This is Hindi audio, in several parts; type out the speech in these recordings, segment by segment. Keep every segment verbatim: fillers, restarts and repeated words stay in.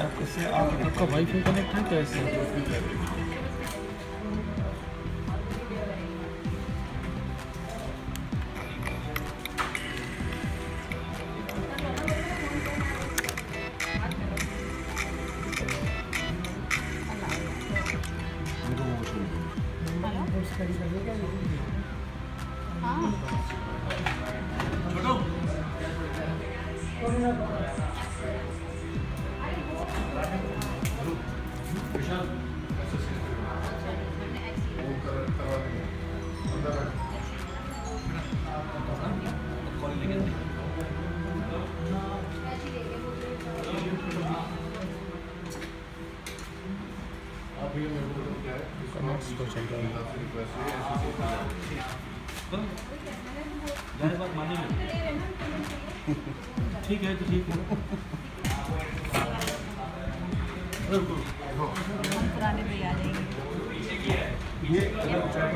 आपका वाईफाई कनेक्ट है कैसे? ठीक है तो ठीक है पुराने भी आ जाएंगे। चलो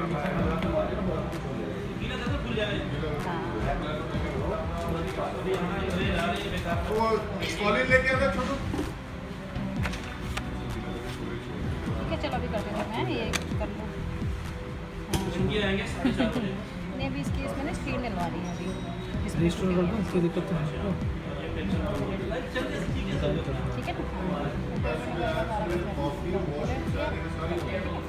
अभी कर देते हैं, ये कर लो। नहीं अभी इसकी इसमें ना स्क्रीन डलवा रही है अभी। इसमें स्टोर कर दो, इसकी दिक्कत तो है। ठीक है।